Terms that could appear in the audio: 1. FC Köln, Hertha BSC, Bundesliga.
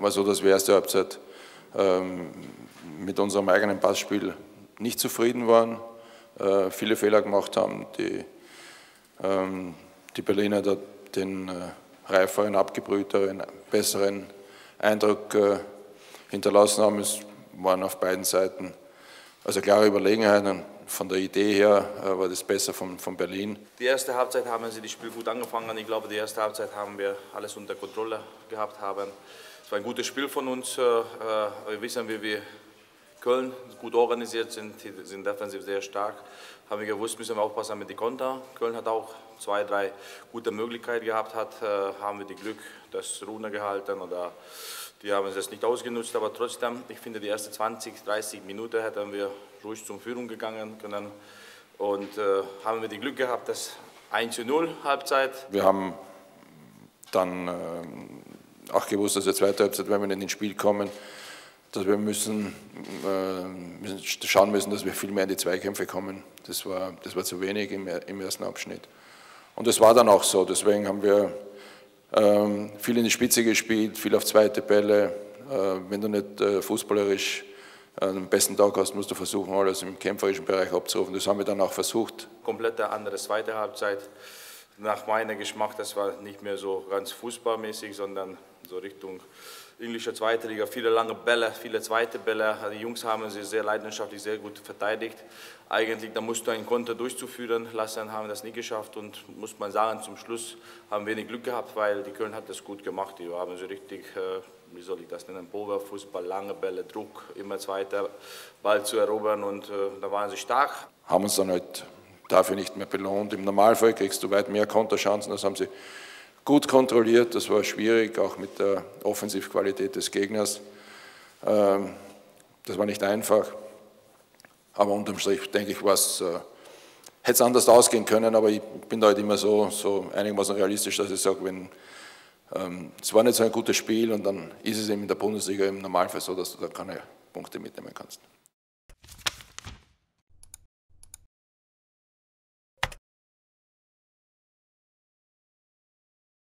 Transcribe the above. war so, dass wir erste Halbzeit mit unserem eigenen Passspiel nicht zufrieden waren, viele Fehler gemacht haben, die Berliner den reiferen, abgebrühteren, besseren Eindruck hinterlassen haben. Es waren auf beiden Seiten also klare Überlegenheiten. Von der Idee her war das besser von Berlin. Die erste Halbzeit haben sie das Spiel gut angefangen. Ich glaube, die erste Halbzeit haben wir alles unter Kontrolle gehabt. Es war ein gutes Spiel von uns. Wir wissen, wie wir Köln gut organisiert sind. Die sind defensiv sehr stark. Haben wir gewusst, müssen wir aufpassen mit den Konter. Köln hat auch 2, 3 gute Möglichkeiten gehabt. Haben wir das Glück, das Rune gehalten oder die haben es nicht ausgenutzt, aber trotzdem, ich finde, die ersten 20, 30 Minuten hätten wir ruhig zur Führung gegangen können und haben wir das Glück gehabt, dass 1:0 Halbzeit. Wir haben dann auch gewusst, dass in der zweiten Halbzeit, wenn wir nicht ins Spiel kommen, dass wir schauen müssen, dass wir viel mehr in die Zweikämpfe kommen. Das war zu wenig im ersten Abschnitt. Und das war dann auch so, deswegen haben wir viel in die Spitze gespielt, viel auf zweite Bälle. Wenn du nicht fußballerisch einen besten Tag hast, musst du versuchen, alles im kämpferischen Bereich abzurufen. Das haben wir dann auch versucht. Komplett eine andere zweite Halbzeit. Nach meinem Geschmack, das war nicht mehr so ganz fußballmäßig, sondern so Richtung englische Zweite Liga. Viele lange Bälle, viele zweite Bälle. Die Jungs haben sich sehr leidenschaftlich, sehr gut verteidigt. Eigentlich, da musst du einen Konter durchzuführen lassen, haben das nie geschafft. Und muss man sagen, zum Schluss haben wir wenig Glück gehabt, weil die Köln hat das gut gemacht. Die haben so richtig, wie soll ich das nennen, Powerfußball, lange Bälle, Druck, immer zweiter Ball zu erobern. Und da waren sie stark. Haben uns dann halt dafür nicht mehr belohnt. Im Normalfall kriegst du weit mehr Konterchancen, das haben sie gut kontrolliert, das war schwierig, auch mit der Offensivqualität des Gegners. Das war nicht einfach, aber unterm Strich, denke ich, hätte es anders ausgehen können, aber ich bin da halt immer so einigermaßen realistisch, dass ich sage, es war nicht so ein gutes Spiel und dann ist es eben in der Bundesliga im Normalfall so, dass du da keine Punkte mitnehmen kannst.